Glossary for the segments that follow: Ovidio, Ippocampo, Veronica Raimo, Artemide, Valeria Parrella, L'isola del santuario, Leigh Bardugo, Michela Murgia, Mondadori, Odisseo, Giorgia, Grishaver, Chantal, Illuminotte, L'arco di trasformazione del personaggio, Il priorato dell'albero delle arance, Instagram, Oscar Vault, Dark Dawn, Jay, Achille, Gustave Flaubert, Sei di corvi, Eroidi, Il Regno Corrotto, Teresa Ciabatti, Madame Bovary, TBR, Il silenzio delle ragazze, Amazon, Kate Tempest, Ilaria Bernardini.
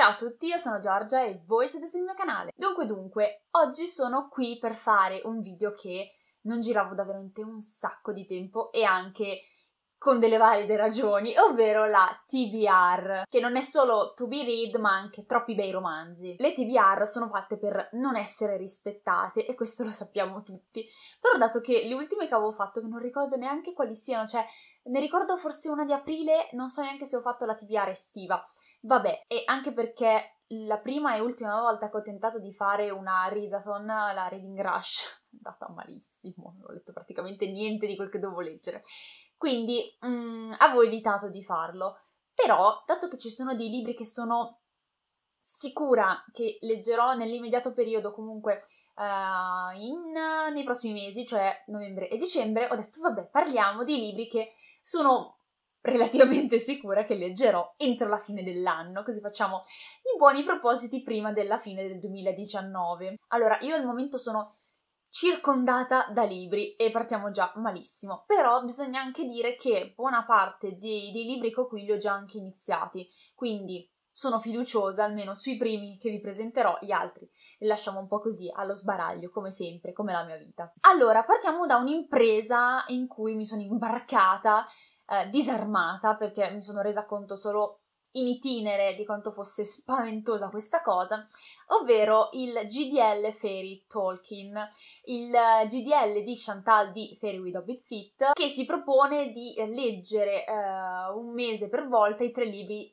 Ciao a tutti, io sono Giorgia e voi siete sul mio canale. Dunque, oggi sono qui per fare un video che non giravo da veramente un sacco di tempo e anche con delle valide ragioni, ovvero la TBR, che non è solo to be read ma anche troppi bei romanzi. Le TBR sono fatte per non essere rispettate e questo lo sappiamo tutti, però dato che le ultime che avevo fatto, che non ricordo neanche quali siano, cioè ne ricordo forse una di aprile, non so neanche se ho fatto la TBR estiva. Vabbè, e anche perché la prima e ultima volta che ho tentato di fare una readathon, la Reading Rush, è andata malissimo, non ho letto praticamente niente di quel che dovevo leggere. Quindi avevo evitato di farlo, però dato che ci sono dei libri che sono sicura che leggerò nell'immediato periodo, comunque nei prossimi mesi, cioè novembre e dicembre, ho detto vabbè, parliamo di libri che sono relativamente sicura che leggerò entro la fine dell'anno, così facciamo i buoni propositi prima della fine del 2019. Allora, io al momento sono circondata da libri e partiamo già malissimo, però bisogna anche dire che buona parte dei libri che ho qui li ho già anche iniziati, quindi sono fiduciosa almeno sui primi che vi presenterò, gli altri li lasciamo un po' così allo sbaraglio, come sempre, come la mia vita. Allora, partiamo da un'impresa in cui mi sono imbarcata disarmata, perché mi sono resa conto solo in itinere di quanto fosse spaventosa questa cosa, ovvero il GDL Fairy Tolkien, il GDL di Chantal di Fairy with a Big Fit, che si propone di leggere un mese per volta i tre libri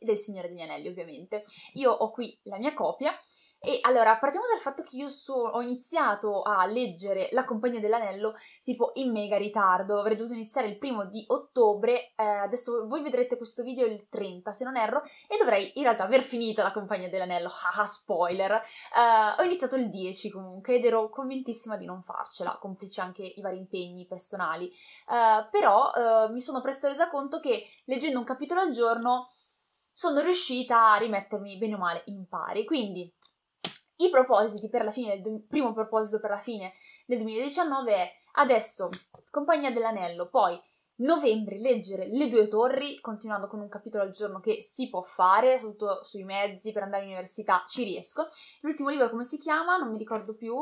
del Signore degli Anelli, ovviamente. Io ho qui la mia copia. E allora, partiamo dal fatto che io ho iniziato a leggere La Compagnia dell'Anello tipo in mega ritardo, avrei dovuto iniziare il 1 di ottobre, adesso voi vedrete questo video il 30 se non erro, e dovrei in realtà aver finito La Compagnia dell'Anello, haha spoiler, ho iniziato il 10 comunque ed ero convintissima di non farcela, complici anche i vari impegni personali, però mi sono presto resa conto che leggendo un capitolo al giorno sono riuscita a rimettermi bene o male in pari, quindi i propositi per la fine, il primo proposito per la fine del 2019 è adesso Compagnia dell'Anello, poi novembre leggere Le Due Torri, continuando con un capitolo al giorno che si può fare, soprattutto sui mezzi per andare all'università ci riesco. L'ultimo libro come si chiama? Non mi ricordo più.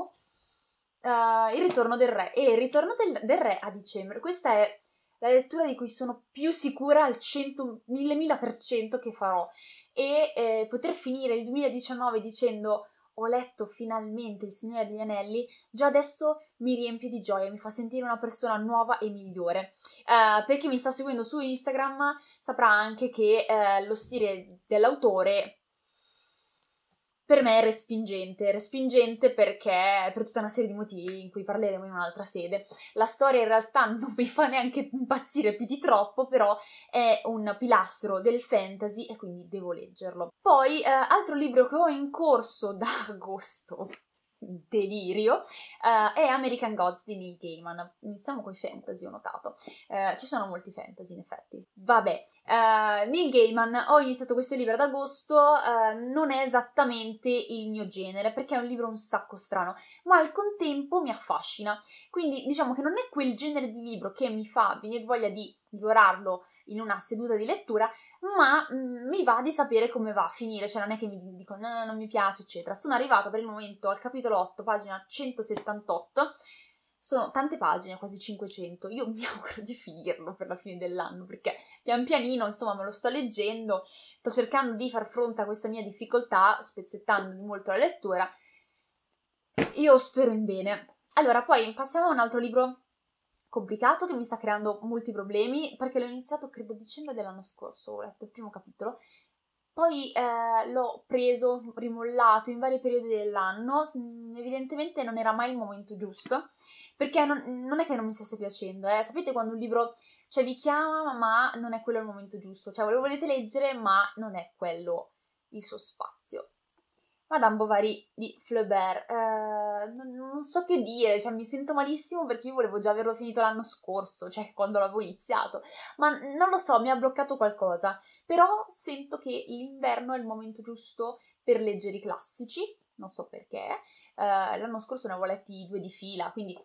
Il ritorno del re, e il ritorno del re a dicembre. Questa è la lettura di cui sono più sicura al 1000.000% che farò, e poter finire il 2019 dicendo ho letto finalmente Il Signore degli Anelli, già adesso mi riempie di gioia, mi fa sentire una persona nuova e migliore. Per chi mi sta seguendo su Instagram saprà anche che lo stile dell'autore per me è respingente perché per tutta una serie di motivi in cui parleremo in un'altra sede. La storia in realtà non mi fa neanche impazzire più di troppo, però è un pilastro del fantasy e quindi devo leggerlo. Poi, altro libro che ho in corso da agosto, delirio, è American Gods di Neil Gaiman. Iniziamo con i fantasy, ho notato. Ci sono molti fantasy in effetti. Vabbè, Neil Gaiman, ho iniziato questo libro ad agosto, non è esattamente il mio genere perché è un libro un sacco strano, ma al contempo mi affascina, quindi diciamo che non è quel genere di libro che mi fa venire voglia di divorarlo in una seduta di lettura, ma mi va di sapere come va a finire, cioè non è che mi dico no, non mi piace, eccetera. Sono arrivata per il momento al capitolo 8, pagina 178, sono tante pagine, quasi 500, io mi auguro di finirlo per la fine dell'anno, perché pian pianino, insomma, me lo sto leggendo, sto cercando di far fronte a questa mia difficoltà, spezzettando molto la lettura, io spero in bene. Allora, poi passiamo a un altro libro complicato che mi sta creando molti problemi perché l'ho iniziato credo a dicembre dell'anno scorso, ho letto il primo capitolo, poi l'ho preso, rimollato in vari periodi dell'anno, evidentemente non era mai il momento giusto, perché non è che non mi stesse piacendo, sapete quando un libro vi chiama ma non è quello il momento giusto, lo volete leggere ma non è quello il suo spazio. Madame Bovary di Flaubert, non so che dire, mi sento malissimo perché io volevo già averlo finito l'anno scorso, quando l'avevo iniziato, ma non lo so, mi ha bloccato qualcosa, però sento che l'inverno è il momento giusto per leggere i classici, non so perché, l'anno scorso ne avevo letti 2 di fila, quindi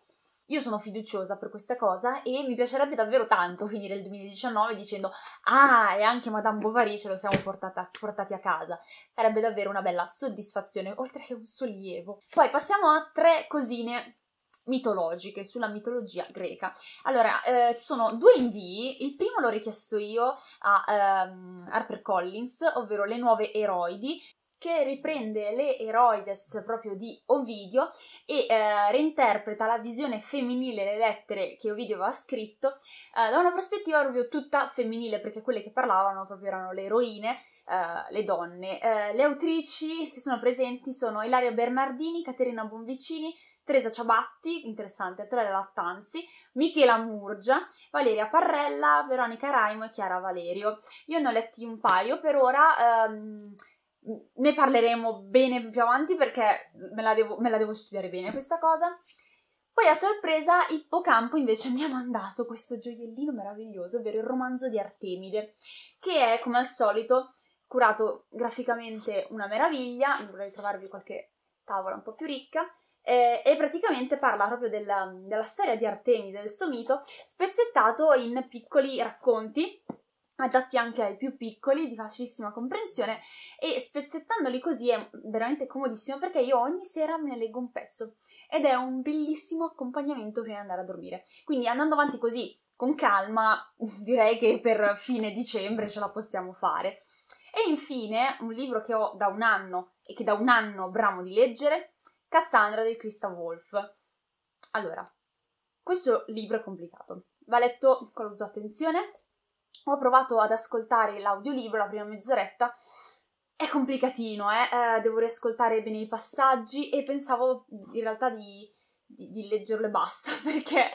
Io sono fiduciosa per questa cosa e mi piacerebbe davvero tanto finire il 2019 dicendo ah, e anche Madame Bovary ce lo siamo portati a casa. Sarebbe davvero una bella soddisfazione, oltre che un sollievo. Poi passiamo a tre cosine mitologiche, sulla mitologia greca. Allora, ci sono due invii. Il primo l'ho richiesto io a HarperCollins, ovvero le nuove Eroidi, che riprende le Eroides proprio di Ovidio e reinterpreta la visione femminile delle lettere che Ovidio aveva scritto da una prospettiva proprio tutta femminile, perché quelle che parlavano proprio erano le eroine, le donne. Le autrici che sono presenti sono Ilaria Bernardini, Caterina Bonvicini, Teresa Ciabatti, interessante, Andrea Lattanzi, Michela Murgia, Valeria Parrella, Veronica Raimo e Chiara Valerio. Io ne ho letti un paio per ora, ne parleremo bene più avanti perché me la devo studiare bene questa cosa. Poi a sorpresa Ippocampo invece mi ha mandato questo gioiellino meraviglioso, ovvero il romanzo di Artemide, che è come al solito curato graficamente una meraviglia. Vorrei trovarvi qualche tavola un po' più ricca. E praticamente parla proprio della storia di Artemide, del suo mito, spezzettato in piccoli racconti, adatti anche ai più piccoli, di facilissima comprensione, e spezzettandoli così è veramente comodissimo, perché io ogni sera me ne leggo un pezzo ed è un bellissimo accompagnamento prima di andare a dormire. Quindi andando avanti così con calma direi che per fine dicembre ce la possiamo fare. E infine un libro che ho da un anno e che da un anno bramo di leggere, Cassandra di Gustave Flaubert. Allora, questo libro è complicato, va letto con la tua attenzione. Ho provato ad ascoltare l'audiolibro, la prima mezz'oretta, è complicatino, devo riascoltare bene i passaggi e pensavo in realtà di leggerlo e basta, perché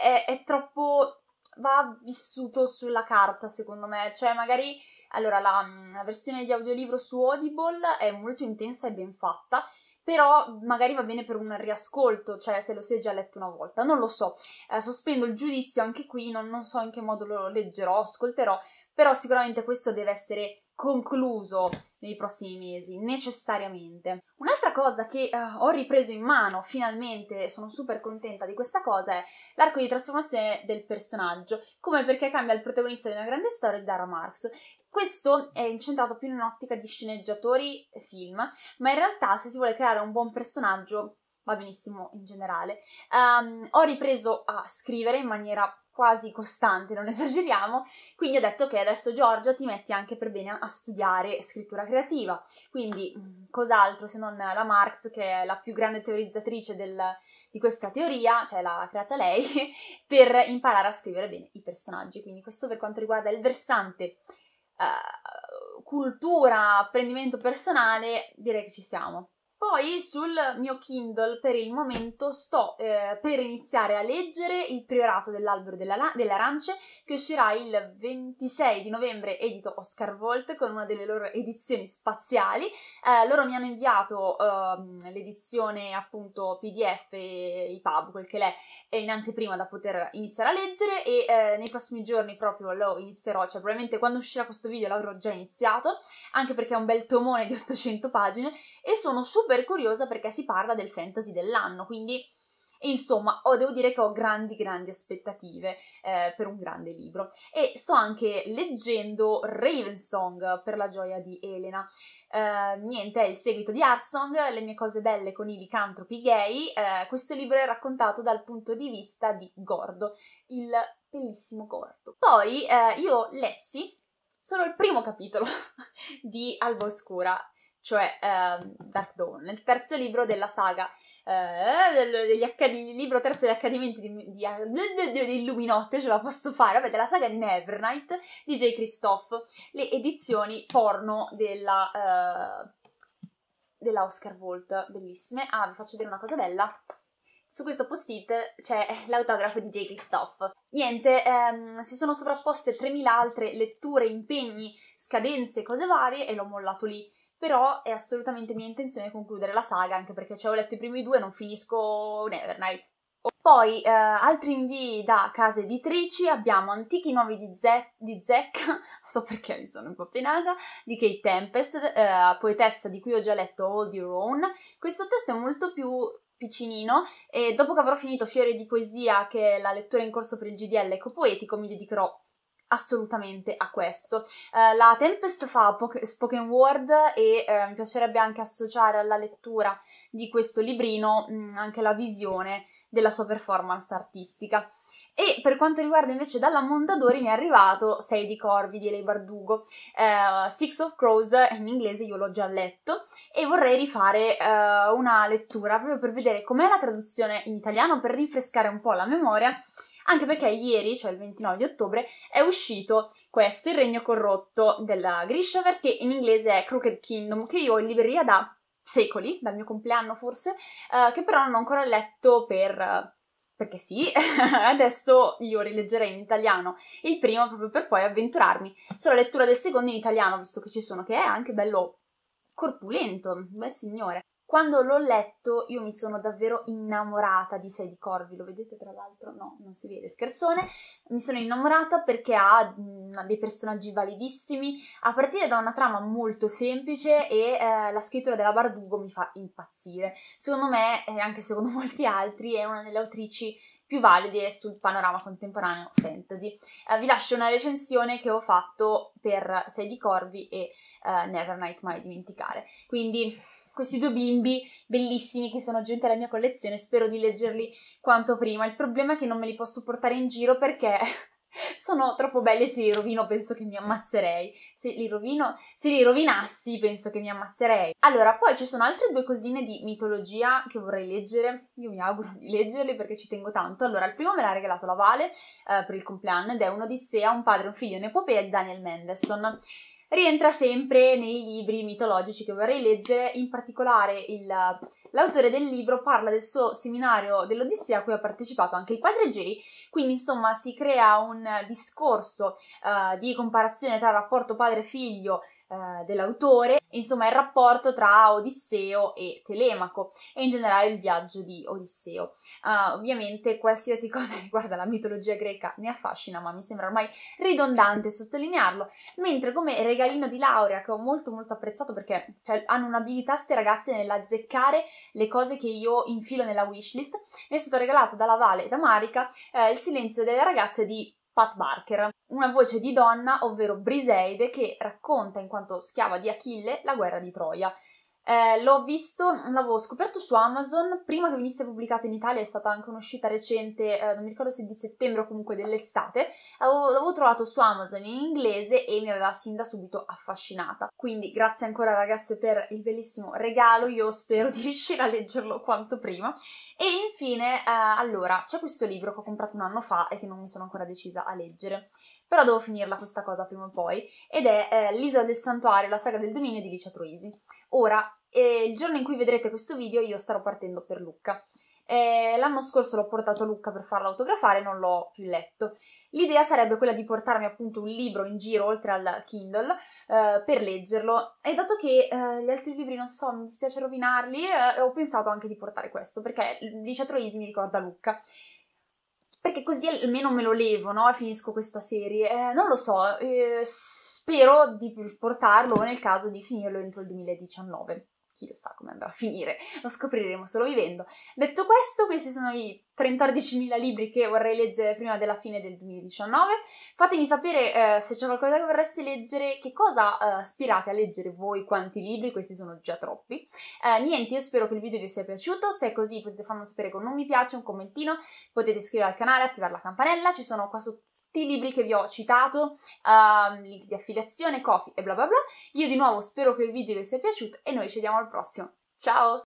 è troppo... va vissuto sulla carta secondo me, cioè magari... Allora, la versione di audiolibro su Audible è molto intensa e ben fatta, però magari va bene per un riascolto, cioè se lo si è già letto una volta, non lo so, sospendo il giudizio anche qui, non so in che modo lo leggerò, ascolterò, però sicuramente questo deve essere concluso nei prossimi mesi, necessariamente. Un'altra cosa che ho ripreso in mano, finalmente, sono super contenta di questa cosa, è l'arco di trasformazione del personaggio, come perché cambia il protagonista di Una grande storia di Dara Marx. Questo è incentrato più in un'ottica di sceneggiatori e film, ma in realtà se si vuole creare un buon personaggio va benissimo in generale. Ho ripreso a scrivere in maniera quasi costante, non esageriamo, quindi ho detto che adesso Giorgia ti metti anche per bene a studiare scrittura creativa, quindi cos'altro se non la Marx, che è la più grande teorizzatrice di questa teoria, cioè l'ha creata lei, per imparare a scrivere bene i personaggi. Quindi questo per quanto riguarda il versante cultura, apprendimento personale, direi che ci siamo. Poi sul mio Kindle per il momento sto per iniziare a leggere Il priorato dell'albero delle arance, che uscirà il 26 di novembre, edito Oscar Vault, con una delle loro edizioni spaziali. Loro mi hanno inviato l'edizione appunto PDF, EPUB, quel che l'è, in anteprima da poter iniziare a leggere e nei prossimi giorni proprio lo inizierò, cioè probabilmente quando uscirà questo video l'avrò già iniziato, anche perché è un bel tomone di 800 pagine e sono super curiosa perché si parla del fantasy dell'anno, quindi insomma devo dire che ho grandi aspettative per un grande libro. E sto anche leggendo Ravensong, per la gioia di Elena. Niente, è il seguito di Heartsong, le mie cose belle con i licantropi gay. Questo libro è raccontato dal punto di vista di Gordo, il bellissimo Gordo. Poi io lessi solo il primo capitolo di Alba Oscura, cioè Dark Dawn, il terzo libro della saga, il libro terzo degli accadimenti di Illuminotte, ce la posso fare, vabbè, della saga di Nevernight di Jay Kristoff, le edizioni porno della Oscar Vault, bellissime. Ah, vi faccio vedere una cosa bella. Su questo post-it c'è l'autografo di Jay Kristoff. Niente, si sono sovrapposte 3.000 altre letture, impegni, scadenze, cose varie, e l'ho mollato lì. Però è assolutamente mia intenzione concludere la saga, anche perché ho letto i primi due e non finisco Nevernight. Poi, altri invii da case editrici, abbiamo Antichi Nuovi di Zecca, so perché mi sono un po' penata, di Kate Tempest, poetessa di cui ho già letto All Your Own. Questo testo è molto più piccinino, e dopo che avrò finito Fiori di poesia, che è la lettura in corso per il GDL ecopoetico, mi dedicherò assolutamente a questo. La Tempest fa spoken word e mi piacerebbe anche associare alla lettura di questo librino anche la visione della sua performance artistica. E per quanto riguarda invece dalla Mondadori mi è arrivato Sei di corvi di Leigh Bardugo, Six of Crows in inglese, io l'ho già letto e vorrei rifare una lettura proprio per vedere com'è la traduzione in italiano, per rinfrescare un po' la memoria, anche perché ieri, cioè il 29 di ottobre, è uscito questo, Il regno corrotto della Grishaver, che in inglese è Crooked Kingdom, che io ho in libreria da secoli, dal mio compleanno forse, che però non ho ancora letto perché sì, adesso io rileggerei in italiano il primo proprio per poi avventurarmi sulla lettura del secondo in italiano, visto che ci sono, che è anche bello corpulento, bel signore. Quando l'ho letto io mi sono davvero innamorata di Sei di corvi, lo vedete tra l'altro? No, non si vede, scherzone. Mi sono innamorata perché ha dei personaggi validissimi, a partire da una trama molto semplice, e la scrittura della Bardugo mi fa impazzire. Secondo me, e anche secondo molti altri, è una delle autrici più valide sul panorama contemporaneo fantasy. Vi lascio una recensione che ho fatto per Sei di corvi e Nevernight, mai dimenticare. Quindi questi due bimbi bellissimi che sono aggiunti alla mia collezione, spero di leggerli quanto prima. Il problema è che non me li posso portare in giro perché sono troppo belli, se li rovino penso che mi ammazzerei. Se li rovinassi penso che mi ammazzerei. Allora, poi ci sono altre due cosine di mitologia che vorrei leggere, io mi auguro di leggerle perché ci tengo tanto. Allora, il primo me l'ha regalato la Vale per il compleanno ed è un'Odissea, un padre, un figlio e un'epopea di Daniel Mendelsohn. Rientra sempre nei libri mitologici che vorrei leggere, in particolare l'autore del libro parla del suo seminario dell'Odissea a cui ha partecipato anche il padre Jay, quindi insomma si crea un discorso di comparazione tra il rapporto padre-figlio dell'autore, insomma il rapporto tra Odisseo e Telemaco e in generale il viaggio di Odisseo. Ovviamente qualsiasi cosa riguarda la mitologia greca mi affascina, ma mi sembra ormai ridondante sottolinearlo, mentre come regalino di laurea, che ho molto apprezzato perché hanno un'abilità ste ragazze nell'azzeccare le cose che io infilo nella wishlist, mi è stato regalato dalla Vale e da Marica Il silenzio delle ragazze di Pat Barker, una voce di donna, ovvero Briseide, che racconta in quanto schiava di Achille la guerra di Troia. L'ho visto, l'avevo scoperto su Amazon prima che venisse pubblicato in Italia, è stata anche un'uscita recente, non mi ricordo se di settembre o comunque dell'estate. L'avevo trovato su Amazon in inglese e mi aveva sin da subito affascinata, quindi grazie ancora ragazze per il bellissimo regalo, io spero di riuscire a leggerlo quanto prima. E infine, allora, c'è questo libro che ho comprato un anno fa e che non mi sono ancora decisa a leggere, però devo finirla questa cosa prima o poi, ed è L'isola del santuario, la saga del dominio di Licia Troisi. Ora, il giorno in cui vedrete questo video io starò partendo per Lucca. L'anno scorso l'ho portato a Lucca per farlo autografare, non l'ho più letto. L'idea sarebbe quella di portarmi appunto un libro in giro oltre al Kindle per leggerlo, e dato che gli altri libri non so, mi dispiace rovinarli, ho pensato anche di portare questo perché Licia Troisi mi ricorda Lucca. Perché così almeno me lo levo, no? Finisco questa serie. Non lo so, spero di portarlo nel caso di finirlo entro il 2019. Chi lo sa come andrà a finire, lo scopriremo solo vivendo. Detto questo, questi sono i 14.000 libri che vorrei leggere prima della fine del 2019. Fatemi sapere se c'è qualcosa che vorreste leggere, che cosa aspirate a leggere voi, quanti libri, questi sono già troppi. Niente, io spero che il video vi sia piaciuto, se è così potete farmi sapere con un mi piace, un commentino, potete iscrivervi al canale, attivare la campanella, ci sono qua sotto tutti i libri che vi ho citato, link di affiliazione, Ko-fi e bla bla bla. Io di nuovo spero che il video vi sia piaciuto e noi ci vediamo al prossimo. Ciao!